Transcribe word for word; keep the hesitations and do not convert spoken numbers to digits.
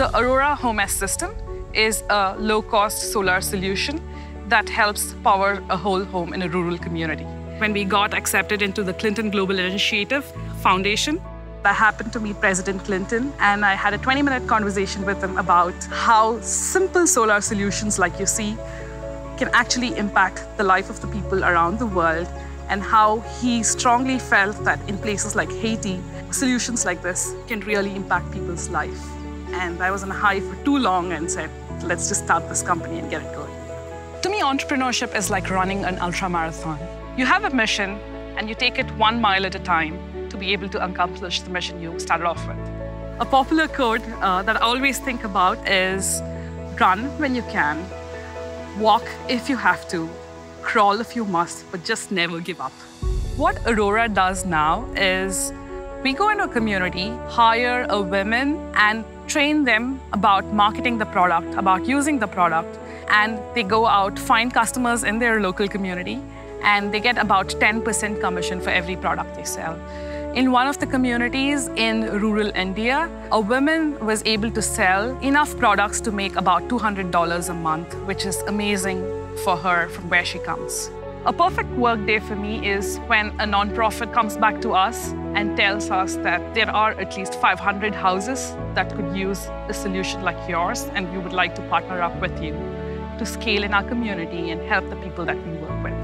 The Aurora Home S system is a low-cost solar solution that helps power a whole home in a rural community. When we got accepted into the Clinton Global Initiative Foundation, I happened to meet President Clinton, and I had a twenty-minute conversation with him about how simple solar solutions like you see can actually impact the life of the people around the world, and how he strongly felt that in places like Haiti, solutions like this can really impact people's life. And I was on a high for too long and said, let's just start this company and get it going. To me, entrepreneurship is like running an ultramarathon. You have a mission, and you take it one mile at a time to be able to accomplish the mission you started off with. A popular quote uh, that I always think about is, run when you can, walk if you have to, crawl if you must, but just never give up. What Aurora does now is, we go into a community, hire a woman, and train them about marketing the product, about using the product, and they go out, find customers in their local community, and they get about ten percent commission for every product they sell. In one of the communities in rural India, a woman was able to sell enough products to make about two hundred dollars a month, which is amazing for her from where she comes. A perfect work day for me is when a nonprofit comes back to us and tells us that there are at least five hundred houses that could use a solution like yours, and we would like to partner up with you to scale in our community and help the people that we work with.